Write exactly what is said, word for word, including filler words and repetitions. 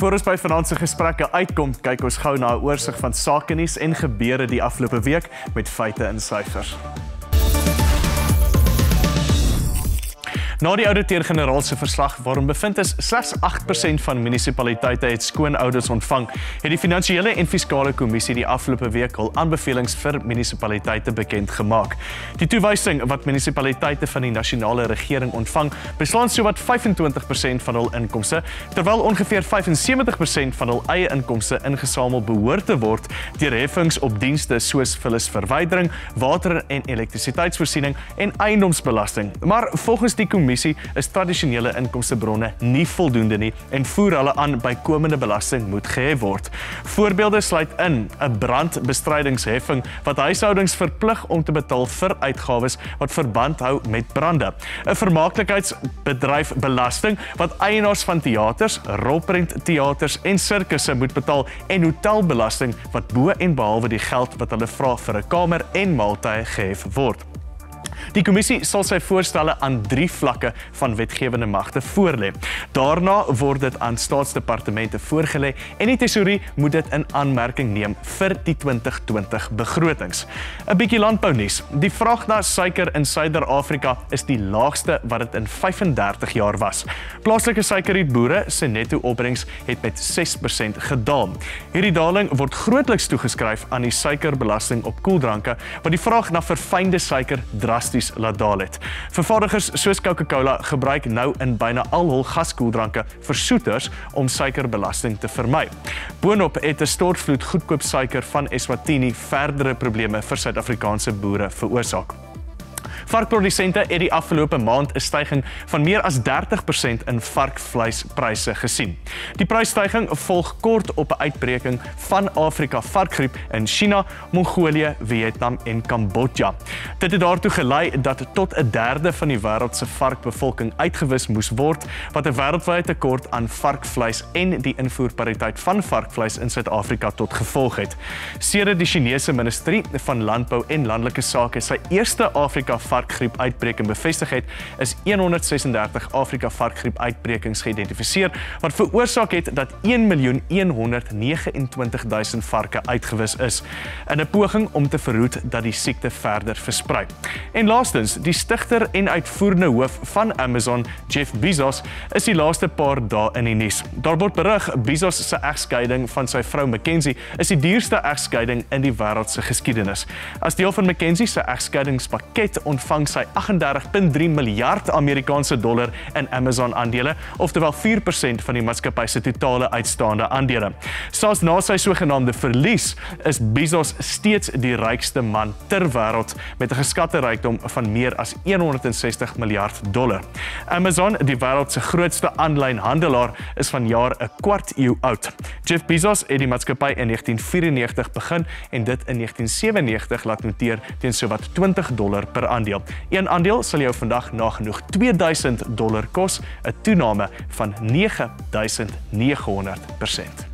Voor ons by vanaand se gesprekke uitkom, kyk ons gou na 'n oorsig van sake nuus en gebeure die afgelope week met feite en syfers. Na die ouditeur-generaal se verslag waarin bevind is slegs agt persent van munisipaliteite het skoon audits ontvang, het die Finansiële en Fiskale Kommissie die afgelope week hul aanbevelings vir munisipaliteite bekend gemaak. Die toewysing wat munisipaliteite van die nasionale regering ontvang, beslaan sowat vyfentwintig persent van hul inkomste, terwyl ongeveer vyfensewentig persent van hul eie inkomste ingesamel behoort te word deur heffings op dienste soos vullisverwydering, water- en elektrisiteitsvoorsiening en eiendomsbelasting. Maar volgens die kommissie is tradisionele inkomstebronne nie voldoende nie en voer hulle aan bykomende belasting moet gehef word. Voorbeelde sluit in 'n brandbestrydingsheffing wat huishoudings verplig om te betaal vir uitgawes wat verband hou met brande, 'n vermaaklikheidsbedryfbelasting wat eienaars van teaters, rolprentteaters en sirkusse moet betaal en hotelbelasting wat bo en behalwe die geld wat hulle vra vir 'n kamer en maaltye gehef word. Die kommissie sal sy voorstelle aan drie vlakke van wetgewende magte voorlê. Daarna word dit aan staatsdepartemente voorgelê en die tesourie moet dit in aanmerking neem vir die twintig twintig begrotings. 'n Bietjie landbounuus. Die vraag na suiker in Suider-Afrika is die laagste wat dit in vyfendertig jaar was. Plaaslike suikerrietboere se netto-opbrengs het met ses persent gedaal. Hierdie daling word grootliks toegeskryf aan die suikerbelasting op koeldranke wat die vraag na verfynde suiker drasties laat daal het. Vervaardigers soos Coca-Cola gebruik nou in byna al hul gaskoeldranke versoeters om suikerbelasting te vermy. Boonop het 'n stortvloed goedkoop suiker van Eswatini verdere probleme vir Suid-Afrikaanse boere veroorsaak. Varkprodusente het die afgelope maand 'n styging van meer as dertig persent in varkvleispryse gesien. Die prysstyging volg kort op 'n uitbreking van Afrika-varkgriep in China, Mongolië, Vietnam en Kambodja. Dit het daartoe gelei dat tot 'n derde van die wêreld se varkbevolking uitgewis moes word, wat 'n wêreldwye tekort aan varkvleis en die invoerpariteit van varkvleis in Suid-Afrika tot gevolg het. Sedert die Chinese Ministerie van Landbou en Landelike Sake sy eerste Afrika-varkgriep uitbreking bevestig het, is honderdsesendertig Afrika-varkgriep-uitbrekings geïdentifiseer, wat veroorsaak het dat een miljoen honderdnegenentwintigduisend varke uitgewis is, in 'n poging om te verhoed dat die siekte verder versprei. En laastens, die stigter en uitvoerende hoof van Amazon, Jeff Bezos, is die laaste paar dae in die nuus. Daar word berig Bezos se egskeiding van sy vrou McKenzie is die duurste egskeiding in die wêreld se geskiedenis. As deel van McKenzie se egskeidingspakket ontvang sy agsendertig komma drie miljard Amerikaanse dollar in Amazon aandele, oftewel vier persent van die maatskappy se totale uitstaande aandele. Selfs na sy sogenaamde verlies is Bezos steeds die rykste man ter wêreld met 'n geskatte rykdom van meer as honderd sestig miljard dollar. Amazon, die wêreld se grootste aanlynhandelaar, is vanjaar 'n kwart eeu oud. Jeff Bezos het die maatskappy in negentien vierennegentig begin en dit in negentien sewennegentig laat noteer teen sowat twintig dollar per aandeel. Een aandeel sal jou vandag nagenoeg tweeduisend dollar kos, 'n toename van negenduisend negenhonderd persent.